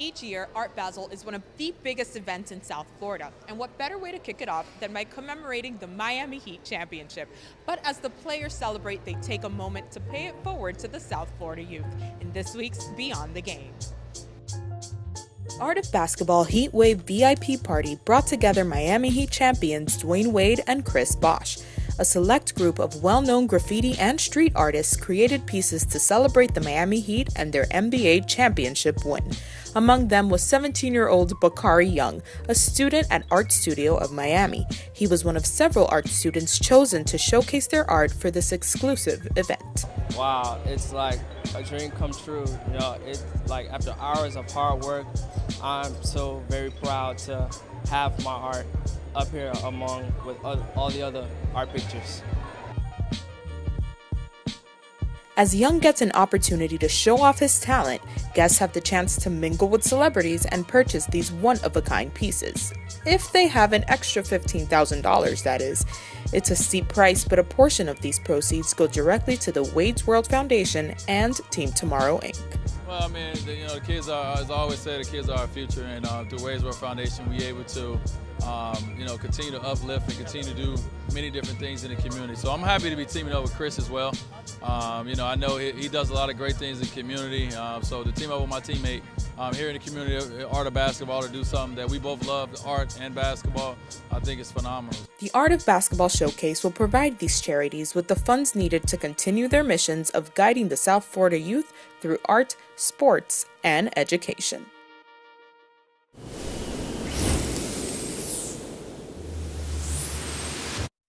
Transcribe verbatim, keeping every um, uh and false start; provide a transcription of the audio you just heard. Each year, Art Basel is one of the biggest events in South Florida, and what better way to kick it off than by commemorating the Miami Heat championship. But as the players celebrate, they take a moment to pay it forward to the South Florida youth in this week's Beyond the Game. Art of Basketball Heat Wave V I P Party brought together Miami Heat champions Dwyane Wade and Chris Bosh. A select group of well-known graffiti and street artists created pieces to celebrate the Miami Heat and their N B A championship win. Among them was seventeen-year-old Bukari Young, a student at Art Studio of Miami. He was one of several art students chosen to showcase their art for this exclusive event. Wow, it's like a dream come true. You know, it's like after hours of hard work, I'm so very proud to have my art up here among with all the other art pictures. As Young gets an opportunity to show off his talent, guests have the chance to mingle with celebrities and purchase these one-of-a-kind pieces. If they have an extra fifteen thousand dollars, that is. It's a steep price, but a portion of these proceeds go directly to the Wade's World Foundation and Team Tomorrow, Incorporated. Well, I mean, the, you know, the kids are, as I always say, the kids are our future, and uh, through Wade's World Foundation, we're able to Um, you know, continue to uplift and continue to do many different things in the community. So I'm happy to be teaming up with Chris as well. Um, you know, I know he, he does a lot of great things in the community. Uh, so to team up with my teammate um, here in the community of Art of Basketball to do something that we both love, art and basketball, I think it's phenomenal. The Art of Basketball Showcase will provide these charities with the funds needed to continue their missions of guiding the South Florida youth through art, sports, and education.